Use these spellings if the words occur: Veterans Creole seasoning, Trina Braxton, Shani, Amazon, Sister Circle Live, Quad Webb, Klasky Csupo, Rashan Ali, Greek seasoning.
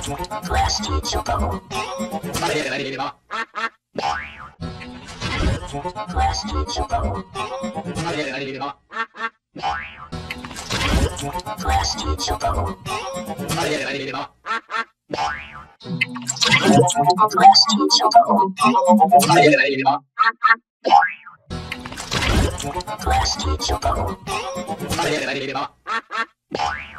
Klasky Csupo. Klasky Csupo. Klasky Csupo. Klasky Csupo. Klasky Csupo.